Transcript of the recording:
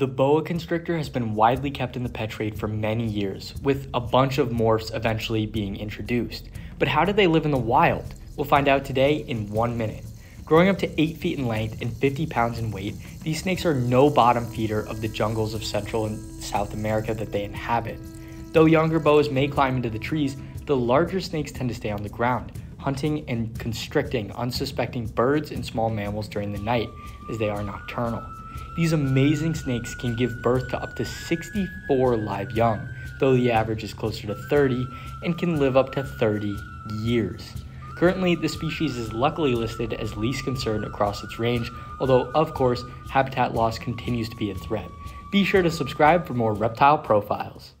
The boa constrictor has been widely kept in the pet trade for many years, with a bunch of morphs eventually being introduced. But how do they live in the wild? We'll find out today in 1 minute. Growing up to 8 feet in length and 50 pounds in weight, these snakes are no bottom feeder of the jungles of Central and South America that they inhabit. Though younger boas may climb into the trees, the larger snakes tend to stay on the ground, hunting and constricting unsuspecting birds and small mammals during the night, as they are nocturnal. These amazing snakes can give birth to up to 64 live young, though the average is closer to 30, and can live up to 30 years. Currently, the species is luckily listed as least concern across its range, although of course, habitat loss continues to be a threat. Be sure to subscribe for more reptile profiles.